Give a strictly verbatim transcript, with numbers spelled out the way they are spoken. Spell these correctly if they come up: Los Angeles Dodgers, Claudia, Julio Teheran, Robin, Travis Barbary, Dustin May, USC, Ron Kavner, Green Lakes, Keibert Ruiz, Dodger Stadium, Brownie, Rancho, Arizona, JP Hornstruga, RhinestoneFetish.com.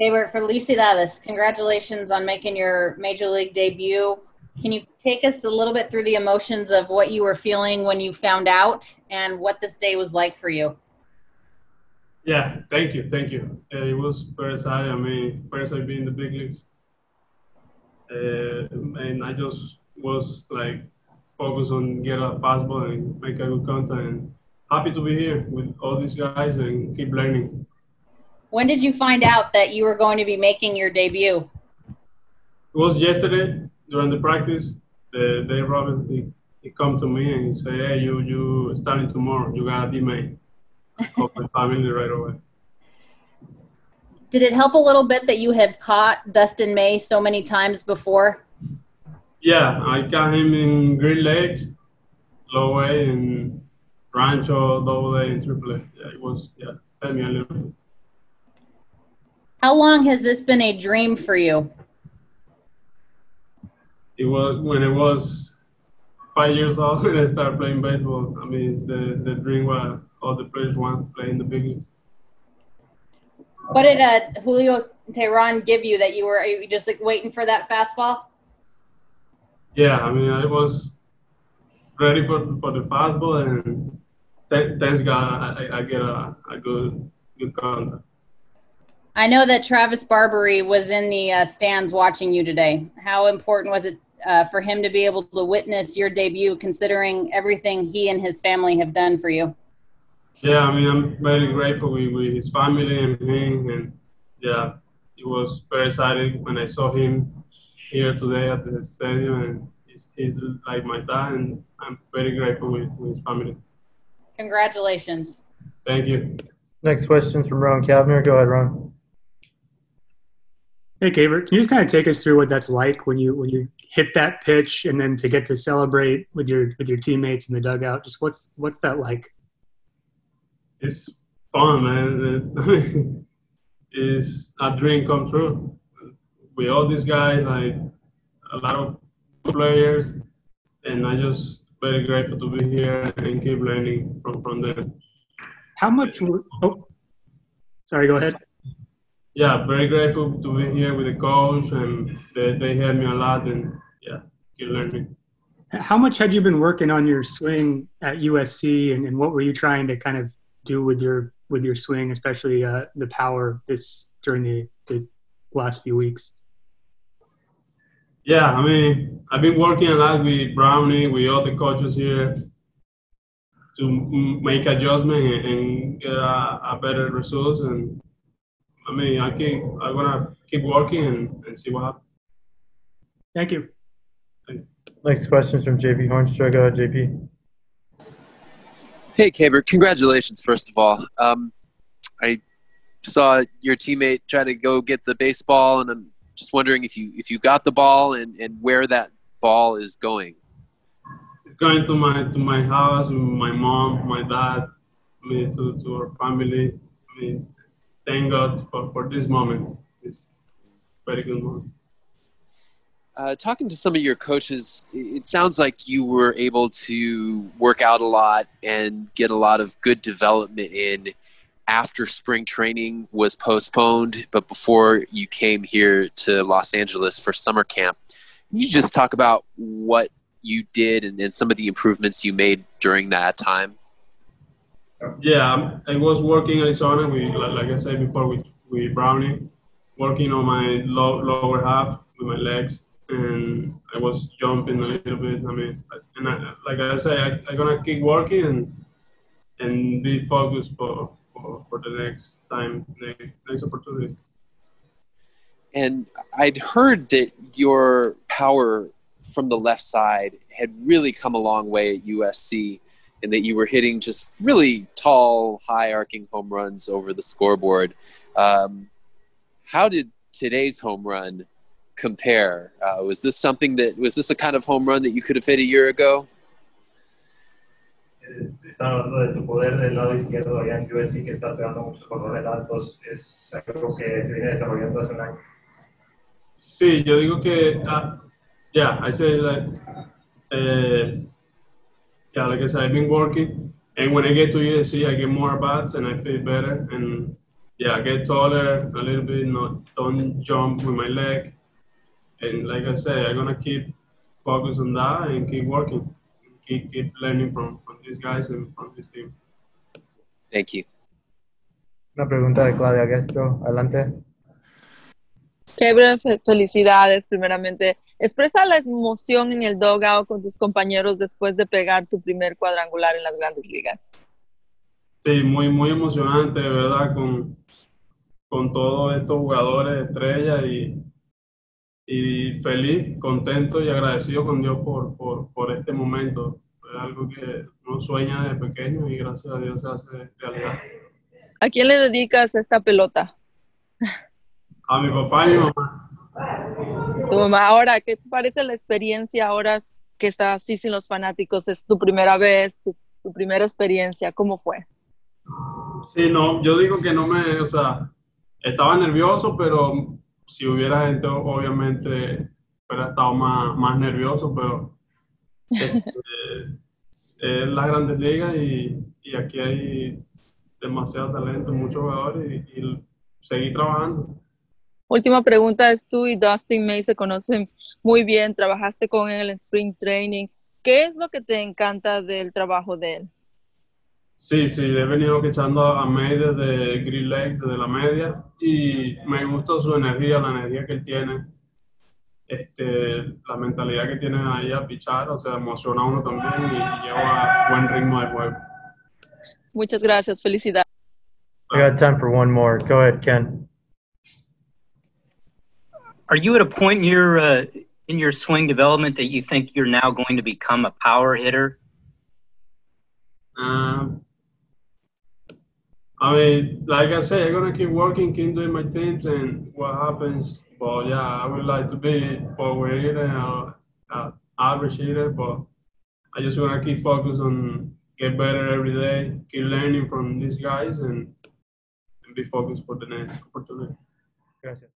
Keibert, for Felicidades, congratulations on making your Major League debut. Can you take us a little bit through the emotions of what you were feeling when you found out and what this day was like for you? Yeah, thank you, thank you. Uh, it was very exciting. I mean, first I've been in the big leagues. Uh, and I just was like focused on get a fastball and make a good contact. And happy to be here with all these guys and keep learning. When did you find out that you were going to be making your debut? It was yesterday. During the practice, the day Robin, he, he come to me and he say, hey, you, you starting tomorrow. You got to be made. Call my family right away. Did it help a little bit that you had caught Dustin May so many times before? Yeah, I caught him in Green Lakes, low A, and Rancho, double A, and triple A. Yeah, it was, yeah, helped me a little bit. How long has this been a dream for you? It was when I was five years old when I started playing baseball. I mean, it's the, the dream where all the players want to play in the big leagues. What did uh, Julio Teheran give you that you were, are you just like waiting for that fastball? Yeah, I mean, I was ready for, for the fastball, and th thanks God I, I get a, a good, good contact. I know that Travis Barbary was in the uh, stands watching you today. How important was it uh, for him to be able to witness your debut, considering everything he and his family have done for you? Yeah, I mean, I'm very grateful with, with his family and him. And yeah, it was very exciting when I saw him here today at the stadium. And he's, he's like my dad, and I'm very grateful with, with his family. Congratulations. Thank you. Next question's from Ron Kavner. Go ahead, Ron. Hey, Keibert, can you just kind of take us through what that's like when you when you hit that pitch, and then to get to celebrate with your with your teammates in the dugout? Just what's what's that like? It's fun, man. It's a dream come true. With all these guys, like a lot of players, and I'm just very grateful to be here and keep learning from from them. How much? Oh, sorry. Go ahead. Yeah, very grateful to be here with the coach, and they, they helped me a lot, and yeah, keep learning. How much had you been working on your swing at U S C, and, and what were you trying to kind of do with your with your swing, especially uh, the power this during the, the last few weeks? Yeah, I mean, I've been working a lot with Brownie, with all the coaches here, to make adjustments and, and get a, a better results. And I mean, I keep, I want to keep working and, and see what happens. Thank you. Thank you. Next question is from J P Hornstruga. J P. Hey, Keibert, congratulations, first of all. Um, I saw your teammate try to go get the baseball, and I'm just wondering if you if you got the ball and, and where that ball is going. It's going to my to my house, my mom, my dad, I mean, to to our family. I mean, thank God for, for this moment. It's a very good moment. Uh, talking to some of your coaches, it sounds like you were able to work out a lot and get a lot of good development in after spring training was postponed, but before you came here to Los Angeles for summer camp. Can you just talk about what you did and, and some of the improvements you made during that time? Yeah, I was working in Arizona, with, like I said before, with, with Brownie, working on my low, lower half with my legs, and I was jumping a little bit. I mean, and I, like I say, I, I'm going to keep working and and be focused for, for, for the next time, next, next opportunity. And I'd heard that your power from the left side had really come a long way at U S C, and that you were hitting just really tall, high-arcing home runs over the scoreboard. Um, how did today's home run compare? Uh, was this something that was this a kind of home run that you could have hit a year ago? Estaba hablando de tu poder del lado izquierdo allá en U S C, que está pegando muchos balones altos. Es algo que se viene desarrollando hace un año. Sí, yo digo que, uh, yeah, I say like. Uh, Yeah, like I said, I've been working, and when I get to U S C, I get more bats, and I feel better, and Yeah, get taller a little bit. Not don't jump with my leg. And like I say, I'm gonna keep focus on that and keep working, keep keep learning from from these guys and from this team. Thank you. Una pregunta de Claudia Castro. Adelante. Keibert, felicidades primeramente. Expresa la emoción en el dugout con tus compañeros después de pegar tu primer cuadrangular en las Grandes Ligas. Sí, muy, muy emocionante, ¿verdad? Con, con todos estos jugadores, estrellas y, y feliz, contento y agradecido con Dios por, por, por este momento. Es algo que uno sueña desde pequeño y gracias a Dios se hace realidad. ¿A quién le dedicas esta pelota? A mi papá y mi mamá. Tu mamá, ahora, ¿qué te parece la experiencia ahora que estás así sin los fanáticos? Es tu primera vez, tu, tu primera experiencia, ¿cómo fue? Sí, no, yo digo que no me, o sea, estaba nervioso, pero si hubiera gente, obviamente, hubiera estado más, más nervioso, pero este, es las Grandes Ligas y, y aquí hay demasiado talento, muchos jugadores y, y seguir trabajando. Última pregunta es tú y Dustin May se conocen muy bien, trabajaste con él en Spring Training. ¿Qué es lo que te encanta del trabajo de él? Sí, sí, he venido escuchando a May desde Green Lakes, desde la media, y me gusta su energía, la energía que él tiene, este, la mentalidad que tiene ahí a pichar, o sea, emociona a uno también y, y lleva buen ritmo de juego. Muchas gracias, felicidades. We got time for one more. Go ahead, Ken. Are you at a point in your, uh, in your swing development that you think you're now going to become a power hitter? Um. I mean, like I said, I'm going to keep working, keep doing my things, and what happens, well, yeah, I would like to be power hitter, an uh, average hitter, but I just want to keep focused on get better every day, keep learning from these guys, and, and be focused for the next opportunity. Gracias.